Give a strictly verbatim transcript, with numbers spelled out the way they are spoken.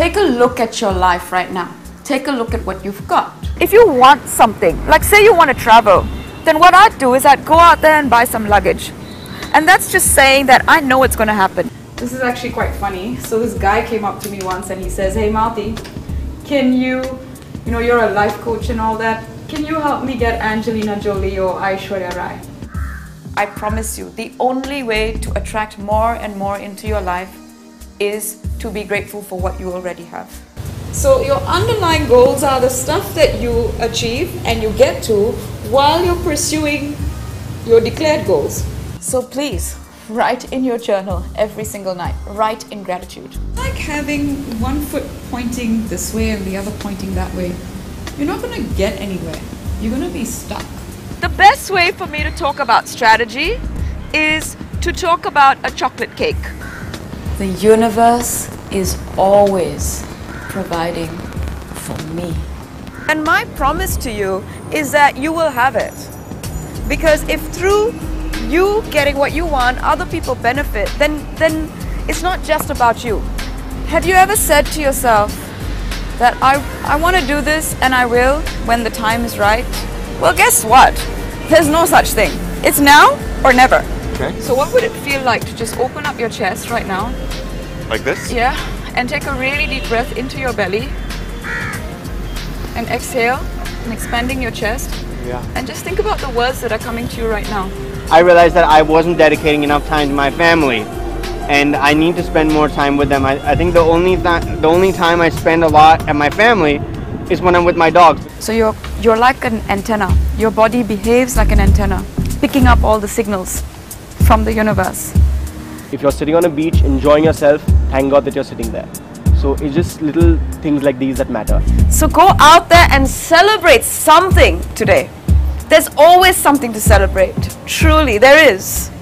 Take a look at your life right now. Take a look at what you've got. If you want something, like say you want to travel, then what I'd do is I'd go out there and buy some luggage. And that's just saying that I know it's going to happen. This is actually quite funny. So this guy came up to me once and he says, "Hey Malti, can you, you know, you're a life coach and all that. Can you help me get Angelina Jolie or Aishwarya Rai?" I promise you, the only way to attract more and more into your life is to be grateful for what you already have. So your underlying goals are the stuff that you achieve and you get to while you're pursuing your declared goals. So please, write in your journal every single night. Write in gratitude. Like having one foot pointing this way and the other pointing that way. You're not going to get anywhere. You're going to be stuck. The best way for me to talk about strategy is to talk about a chocolate cake. The universe is always providing for me. And my promise to you is that you will have it. Because if through you getting what you want, other people benefit, then, then it's not just about you. Have you ever said to yourself that I, I want to do this and I will when the time is right? Well, guess what? There's no such thing. It's now or never. Okay. So what would it feel like to just open up your chest right now? Like this? Yeah. And take a really deep breath into your belly. And exhale and expanding your chest. Yeah. And just think about the words that are coming to you right now. I realized that I wasn't dedicating enough time to my family. And I need to spend more time with them. I, I think the only, th the only time I spend a lot at my family is when I'm with my dogs. So you're, you're like an antenna. Your body behaves like an antenna, picking up all the signals from the universe. If you're sitting on a beach enjoying yourself, thank God that you're sitting there. So it's just little things like these that matter. So go out there and celebrate something today. There's always something to celebrate. Truly, there is.